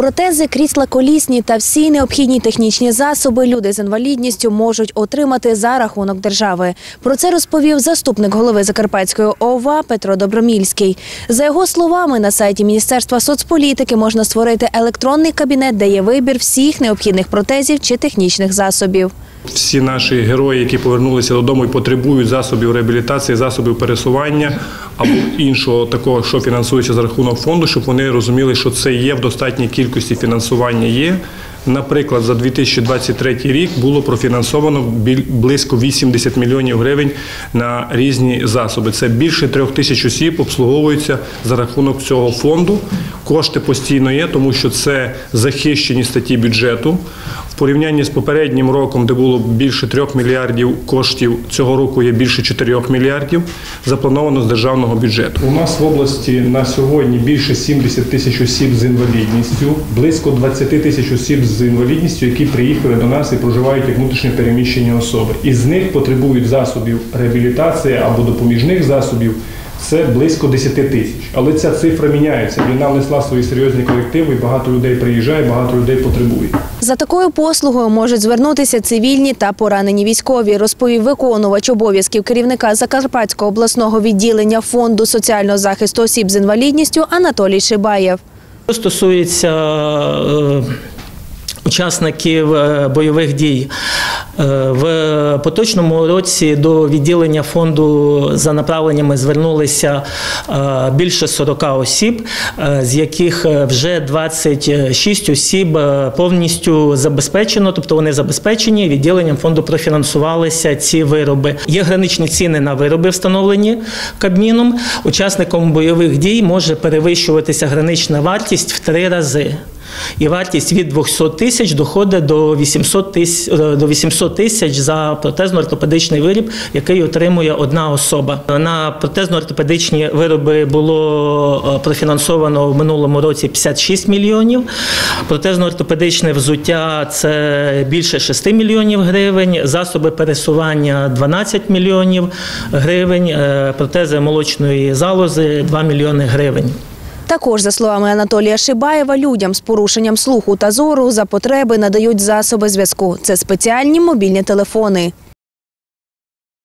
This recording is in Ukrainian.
Протези, крісла колісні та всі необхідні технічні засоби люди з інвалідністю можуть отримати за рахунок держави. Про це розповів заступник голови Закарпатської ОВА Петро Добромільський. За його словами, на сайті Міністерства соцполітики можна створити електронний кабінет, де є вибір всіх необхідних протезів чи технічних засобів. Всі наші герої, які повернулися додому і потребують засобів реабілітації, засобів пересування або іншого такого, що фінансується за рахунок фонду, щоб вони розуміли, що це є, в достатній кількості фінансування є. Наприклад, за 2023 рік було профінансовано близько 80 мільйонів гривень на різні засоби. Це більше 3000 осіб обслуговуються за рахунок цього фонду. Кошти постійно є, тому що це захищені статті бюджету. В порівнянні з попереднім роком, де було більше 3 мільярдів коштів, цього року є більше 4 мільярдів, заплановано з державного бюджету. У нас в області на сьогодні більше 70 тисяч осіб з інвалідністю, близько 20 тисяч осіб з інвалідністю, які приїхали до нас і проживають як внутрішньо переміщені особи. Із них потребують засобів реабілітації або допоміжних засобів. Це близько 10 тисяч. Але ця цифра міняється. Війна внесла свої серйозні корективи, і багато людей приїжджає, багато людей потребує. За такою послугою можуть звернутися цивільні та поранені військові, розповів виконувач обов'язків керівника Закарпатського обласного відділення Фонду соціального захисту осіб з інвалідністю Анатолій Шибаєв. Що стосується учасників бойових дій, в поточному році до відділення фонду за направленнями звернулися більше 40 осіб, з яких вже 26 осіб повністю забезпечено, тобто вони забезпечені, відділенням фонду профінансувалися ці вироби. Є граничні ціни на вироби, встановлені Кабміном. Учасником бойових дій може перевищуватися гранична вартість в 3 рази. І вартість від 200 тисяч доходить до 800 тисяч за протезно-ортопедичний виріб, який отримує одна особа. На протезно-ортопедичні вироби було профінансовано в минулому році 56 мільйонів. Протезно-ортопедичне взуття – це більше 6 мільйонів гривень, засоби пересування – 12 мільйонів гривень, протези молочної залози – 2 мільйони гривень. Також, за словами Анатолія Шибаєва, людям з порушенням слуху та зору за потреби надають засоби зв'язку. Це спеціальні мобільні телефони.